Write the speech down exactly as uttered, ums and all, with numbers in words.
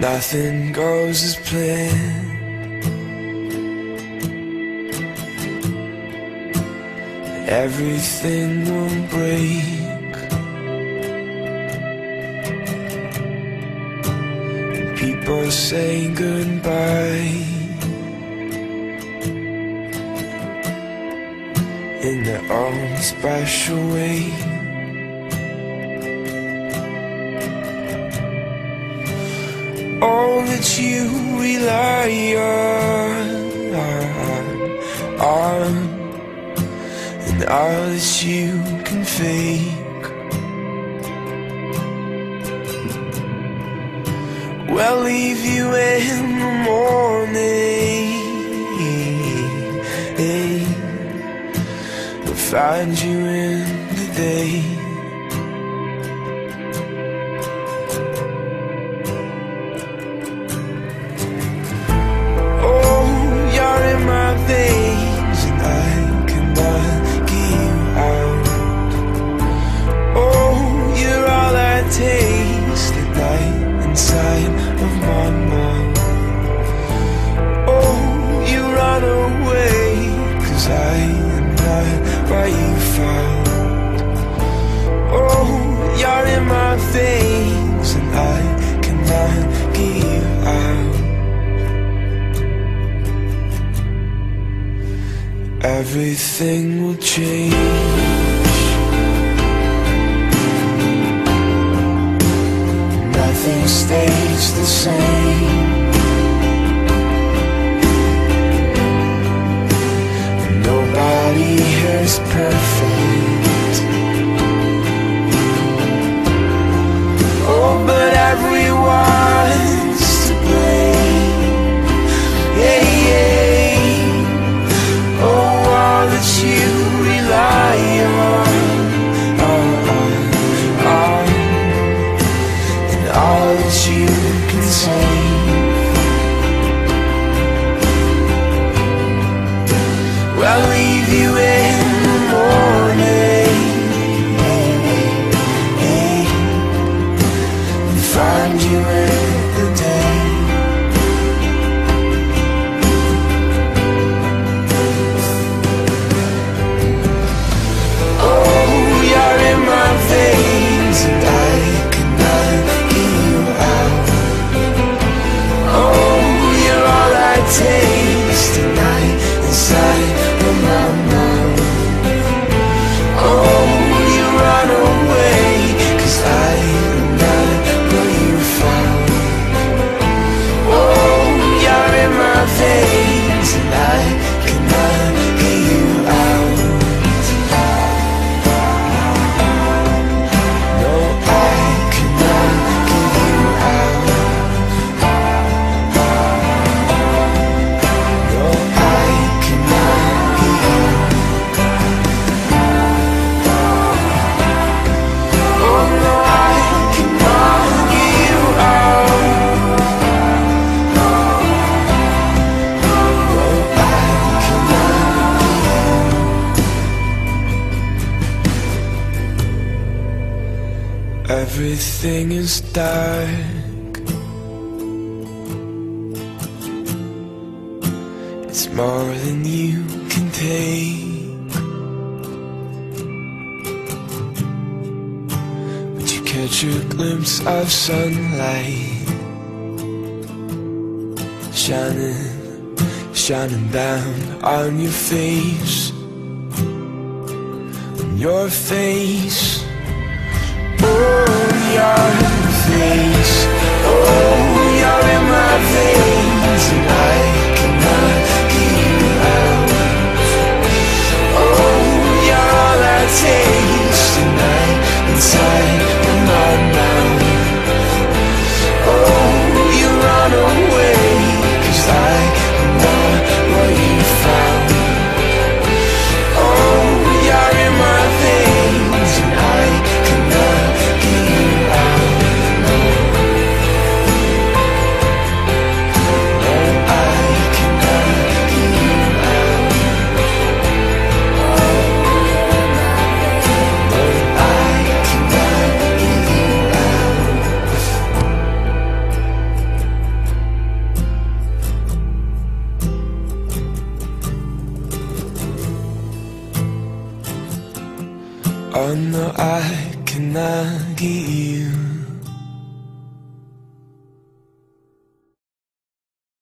Nothing goes as planned. Everything will break, and people say goodbye in their own special way. All that you rely on, on, and all that you can fake, we'll leave you in the morning, we'll find you in the day. Everything will change. Nothing stays the same. Nobody is perfect. Oh, but everyone's to blame. Yeah, yeah. I'll leave you in the morning and find you in the day. Oh, you're in my veins and I cannot get you out. Oh, you're all I taste tonight inside. Everything is dark. It's more than you can take, but you catch a glimpse of sunlight shining, shining down on your face, on your face. Oh, you're in my veins. Oh, you're in my veins, and I cannot get you out. Oh, you're all I taste tonight inside of my mouth. Oh, you run away, 'cause I am not what you found. Oh, you're in my veins, and I cannot. Yeah. Oh no, I cannot get you.